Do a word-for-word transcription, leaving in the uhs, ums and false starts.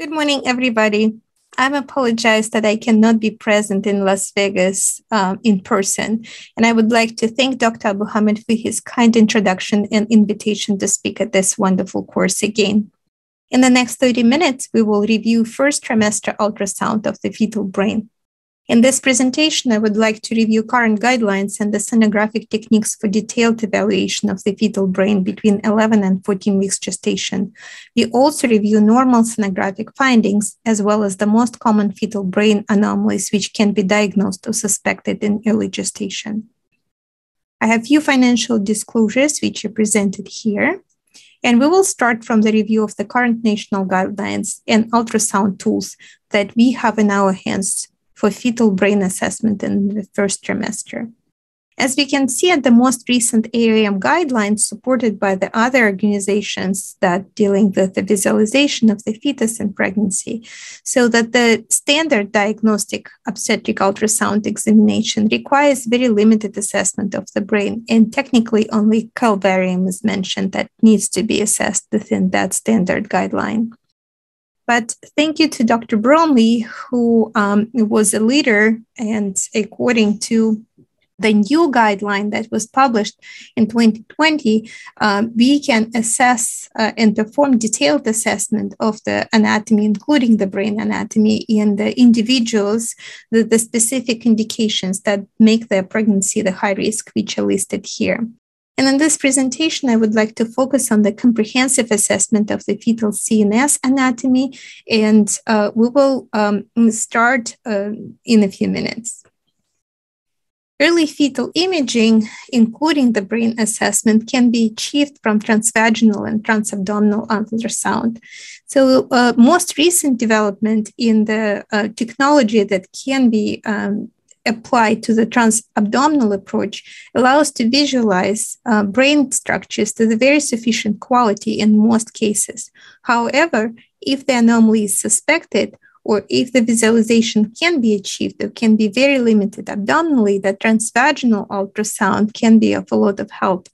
Good morning, everybody. I apologize that I cannot be present in Las Vegas um, in person. And I would like to thank Doctor Abuhamad for his kind introduction and invitation to speak at this wonderful course again. In the next thirty minutes, we will review first trimester ultrasound of the fetal brain. In this presentation, I would like to review current guidelines and the sonographic techniques for detailed evaluation of the fetal brain between eleven and fourteen weeks gestation. We also review normal sonographic findings, as well as the most common fetal brain anomalies which can be diagnosed or suspected in early gestation. I have few financial disclosures which are presented here. And we will start from the review of the current national guidelines and ultrasound tools that we have in our hands for fetal brain assessment in the first trimester. As we can see at the most recent A A M guidelines supported by the other organizations that dealing with the visualization of the fetus in pregnancy, so that the standard diagnostic obstetric ultrasound examination requires very limited assessment of the brain, and technically only calvarium is mentioned that needs to be assessed within that standard guideline. But thank you to Doctor Bromley, who um, was a leader, and according to the new guideline that was published in twenty twenty, um, we can assess uh, and perform detailed assessment of the anatomy, including the brain anatomy in the individuals with the specific indications that make their pregnancy the high risk, which are listed here. And in this presentation, I would like to focus on the comprehensive assessment of the fetal C N S anatomy, and uh, we will um, start uh, in a few minutes. Early fetal imaging, including the brain assessment, can be achieved from transvaginal and transabdominal ultrasound. So uh, most recent development in the uh, technology that can be um, applied to the transabdominal approach allows to visualize uh, brain structures to the very sufficient quality in most cases. However, if the anomaly is suspected, or if the visualization can be achieved or can be very limited abdominally, the transvaginal ultrasound can be of a lot of help.